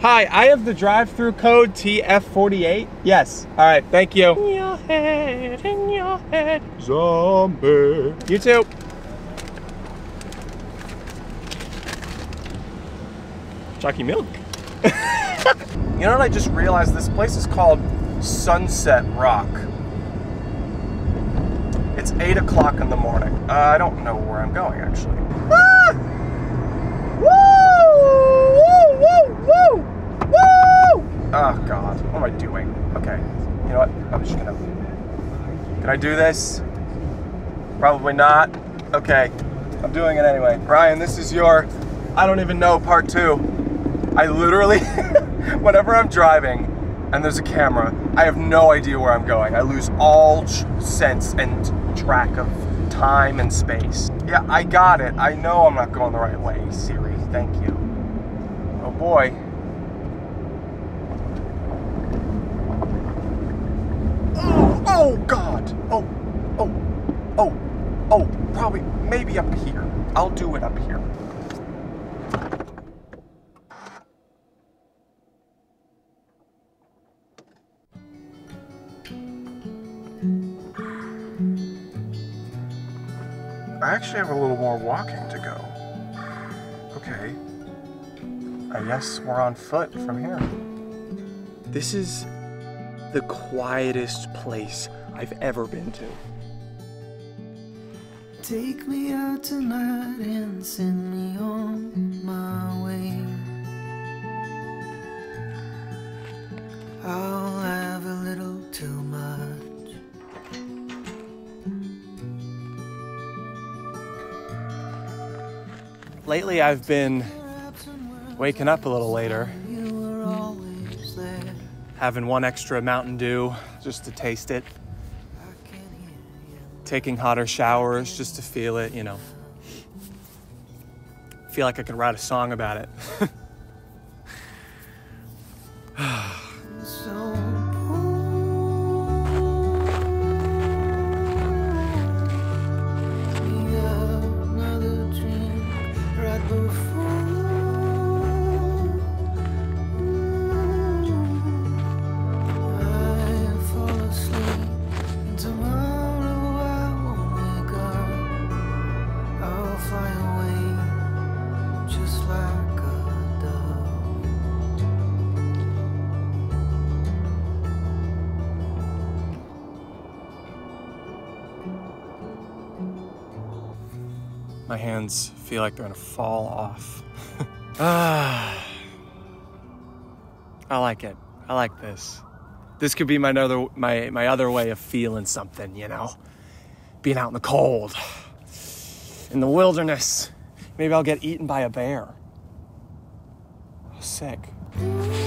Hi, I have the drive-through code TF48. Yes. All right. Thank you. In your head, zombie. You too. Chalky milk. You know what I just realized? This place is called Sunset Rock. It's 8 o'clock in the morning. I don't know where I'm going, actually. Ah! Woo! Woo! Woo! Woo! Woo! Oh, God. What am I doing? Okay. You know what? I'm just gonna... Can I do this? Probably not. Okay. I'm doing it anyway. Brian, this is your... I don't even know, part 2. I literally... whenever I'm driving... and there's a camera, I have no idea where I'm going. I lose all sense and track of time and space. Yeah, I got it. I know I'm not going the right way, Siri. Thank you. Oh boy. Oh, oh God. Oh, oh, oh, oh, probably, maybe up here. I'll do it up here. I actually have a little more walking to go. Okay. I guess we're on foot from here. This is the quietest place I've ever been to. Take me out tonight and send me on my way. I'll have a little too much. Lately, I've been waking up a little later, having one extra Mountain Dew just to taste it, taking hotter showers just to feel it, you know. I feel like I could write a song about it. My hands feel like they're gonna fall off. I like it. I like this. This could be my other way of feeling something, you know? Being out in the cold, in the wilderness. Maybe I'll get eaten by a bear. Oh, sick.